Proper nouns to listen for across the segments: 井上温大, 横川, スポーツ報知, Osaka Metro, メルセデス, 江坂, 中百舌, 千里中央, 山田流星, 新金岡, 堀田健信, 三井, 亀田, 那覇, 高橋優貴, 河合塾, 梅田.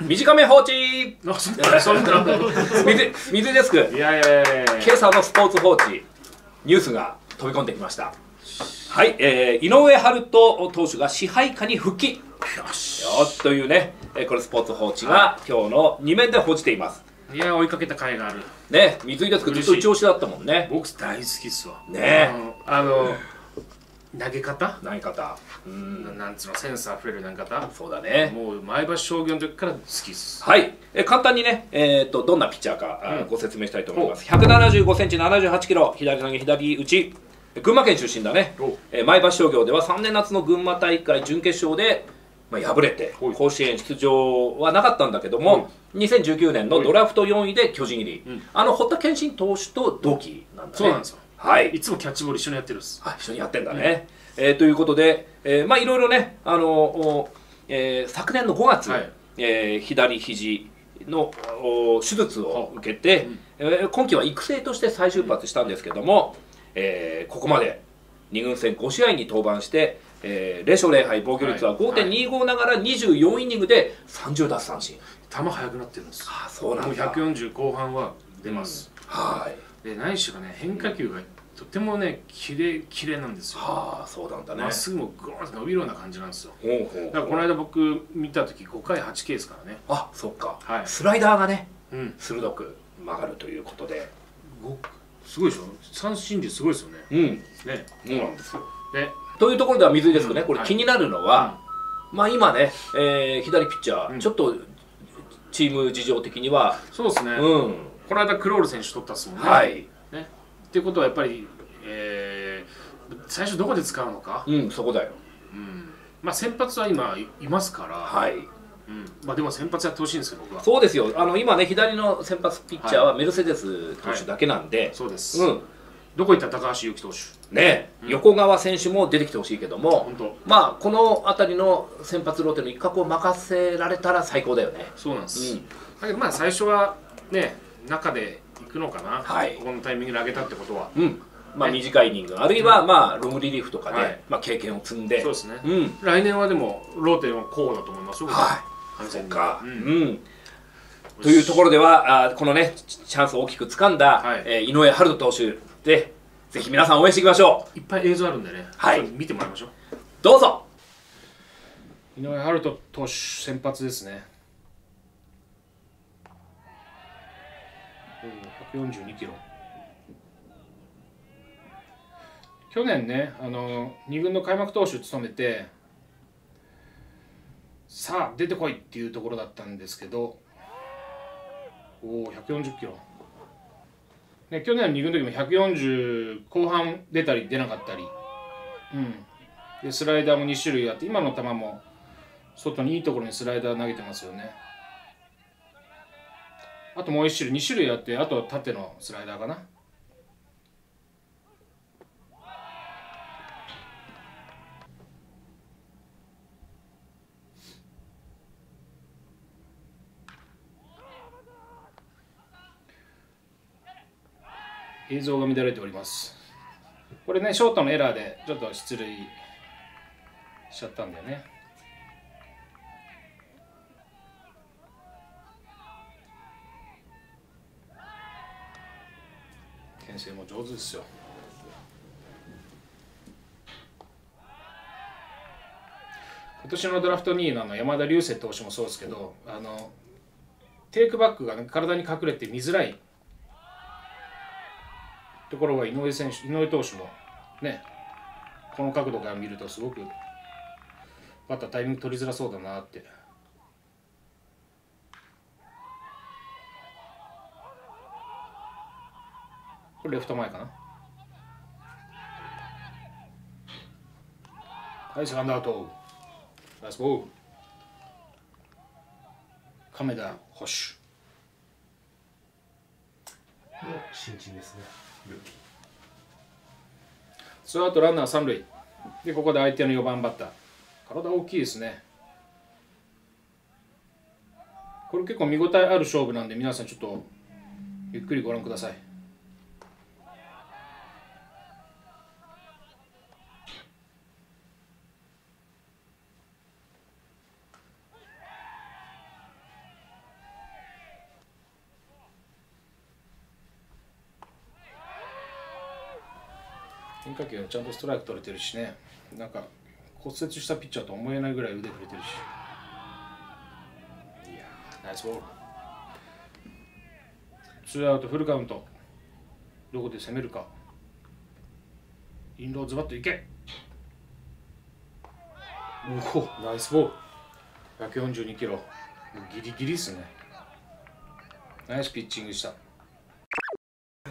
短め放置水ですく、今朝のスポーツ報知ニュースが飛び込んできました。はい、井上温大投手が支配下に復帰というね、これスポーツ報知が今日の2面で報じています。いや、追いかけた甲斐があるね。水井ですけどずっと一押しだったもんね。僕大好きっすわね。投げ方、なんつうの、センスあふれる投げ方。そうだね、もう前橋商業の時から好きです。はい、簡単にね、どんなピッチャーかご説明したいと思います。175センチ、78キロ、左投げ左打ち、群馬県出身だね。前橋商業では3年夏の群馬大会準決勝で敗れて甲子園出場はなかったんだけども、2019年のドラフト4位で巨人入り、堀田健信投手と同期なんだね。そうなんですよ。いつもキャッチボール一緒にやってるんです。一緒にやってんだね。ということで、いろいろね、昨年の5月、左肘の手術を受けて、今季は育成として再出発したんですけども、ここまで2軍戦5試合に登板して、0勝0敗、防御率は 5.25 ながら24イニングで30奪三振。球速くなってるんです。そうなんだ。もう140後半は出ます。で何しろね、変化球がとてもねきれいなんですよ。そうなんだね。まっすぐもグーンと伸びるような感じなんですよ。だからこの間僕見た時5回8ケースからね。そっか。スライダーがね鋭く曲がるということで、すごいでしょ。三振率すごいですよね。ね、そうなんですよ。というところでは水井ですね、これ気になるのは、まあ今ね、左ピッチャーちょっとチーム事情的にはそうですね。この間クロール選手取ったっすもんね。っていうことはやっぱり、最初どこで使うのか、そこだよ。まあ先発は今いますから、でも先発やってほしいんですよ、僕は。そうですよ。今ね、左の先発ピッチャーはメルセデス投手だけなんで、そうです。どこ行った高橋優貴投手ね、横川選手も出てきてほしいけども、まあこの辺りの先発ローテの一角を任せられたら最高だよね。そうなんです。だけどまあ最初はね、中で行くのかな、ここのタイミングで上げたってことは、短いイニング、あるいはロングリリーフとかで経験を積んで、そうですね、来年はでも、ローテの候補だと思いますよ、そうか。というところでは、このね、チャンスを大きく掴んだ井上温大投手で、ぜひ皆さん、応援していきましょう。いっぱい映像あるんでね、見てもらいましょう。どうぞ。井上温大投手、先発ですね。142キロ。去年ね、2軍の開幕投手を務めて、さあ出てこいっていうところだったんですけど、140キロ、ね、去年の2軍の時も140後半出たり出なかったり、でスライダーも2種類あって、今の球も外にいいところにスライダー投げてますよね。あともう1種類、2種類あって、あと縦のスライダーかな。映像が乱れております。これね、ショートのエラーでちょっと出塁しちゃったんだよね。先生も上手ですよ。今年のドラフト2位の山田流星投手もそうですけど、テイクバックが、ね、体に隠れて見づらいところが井上投手もね、この角度から見るとすごくバッタータイミング取りづらそうだなって。これレフト前かな。はい、セカンドアウト。ナイスボール。亀田捕手。新人ですね。ツーアウトランナー三塁。で、ここで相手の4番バッター。体大きいですね。これ結構見応えある勝負なんで、皆さんちょっとゆっくりご覧ください。変化球はちゃんとストライク取れてるしね、なんか骨折したピッチャーと思えないぐらい腕振れてるし、いやーナイスボール。ツーアウトフルカウント、どこで攻めるか、インローズバットいけ、おおナイスボール、142キロギリギリっすね、ナイスピッチングした。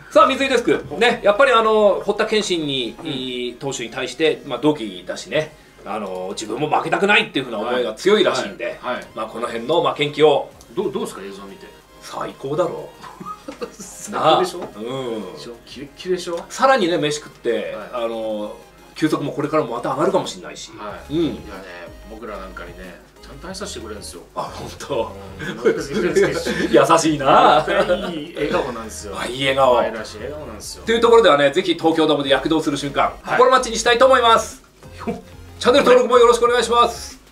さあ三井デスク、ね、やっぱり堀田謙信に投手に対して、まあ、同期だしね、自分も負けたくないっていうふうな思いが強いらしいんで、この辺の負けん気をどうですか、映像見て。最高だろう最高でしょ、キレッキレでしょ。さらにね、飯食って、はい、球速もこれからもまた上がるかもしれないし、いやね、僕らなんかにね、ちゃんと愛させてくれるんですよ。あ、本当。優しいな。いい笑顔なんですよ。いい笑顔。愛らしい笑顔なんですよ。というところではね、ぜひ東京ドームで躍動する瞬間、心待ちにしたいと思います。チャンネル登録もよろしくお願いします。